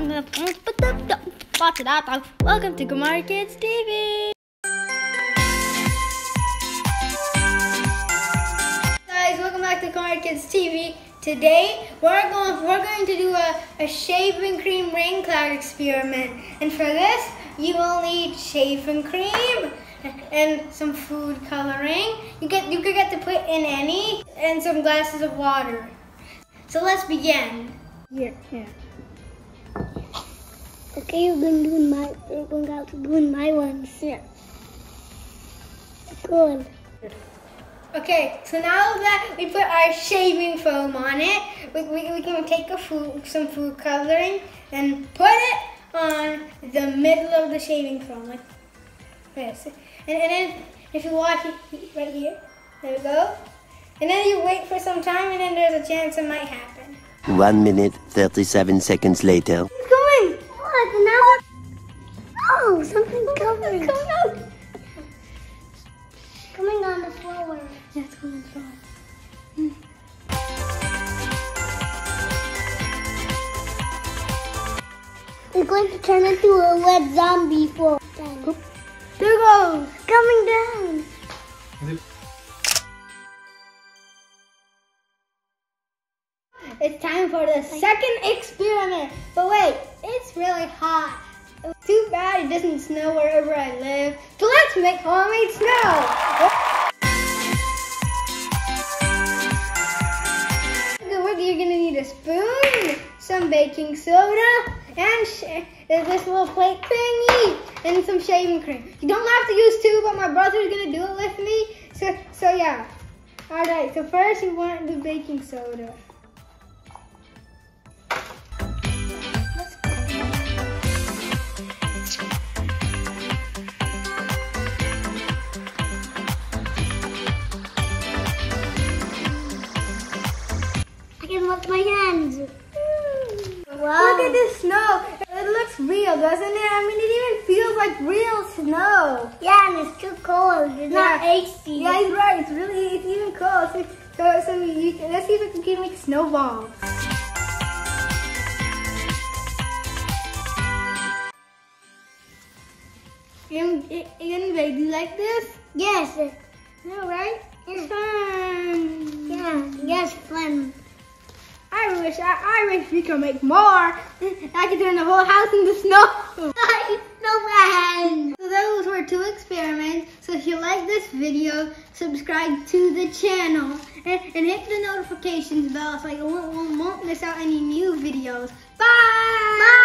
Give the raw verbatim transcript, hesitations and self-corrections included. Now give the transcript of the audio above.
Welcome to Kumar Kids T V. Guys, welcome back to Kumar Kids T V. Today we're going we're going to do a, a shaving cream rain cloud experiment. And for this, you will need shaving cream and some food coloring. You get you could get to put in any and some glasses of water. So let's begin. Here, here. Okay, you're going to do my. You're going to have to do my ones. Here. Good. Okay, so now that we put our shaving foam on it, we we, we can take a food some food coloring and put it on the middle of the shaving foam like this. And, and then if you watch it right here, there we go. And then you wait for some time, and then there's a chance it might happen. One minute, thirty-seven seconds later. It's going. Oh, now. Oh, something's coming. Something's coming out. It's coming on the floor. Yeah, it's coming on the floor. Mm. We're going to turn into a red zombie for time. There it goes. Coming down. It's time for the second experiment. But wait, it's really hot. Too bad it doesn't snow wherever I live. So let's make homemade snow. You're gonna need a spoon, some baking soda, and sh this little plate thingy, and some shaving cream. You don't have to use two, but my brother's gonna do it with me. So, so yeah. All right. So first, we want the baking soda. With my hands. Mm. Wow. Look at this snow. It looks real, doesn't it? I mean, it even feels like real snow. Yeah, and it's too cold. It's yeah. not icy. Yeah, he's right. It's really, it's even cold. So, so, so you, let's see if we can make snowballs. You're gonna make it like this? Yes. All right. It's fun. Yeah. Yes, fun. I wish, I, I wish we could make more. I could turn the whole house into snow. Snowman! So those were two experiments. So if you like this video, subscribe to the channel. And, and hit the notifications bell so you won't, won't miss out any new videos. Bye! Bye!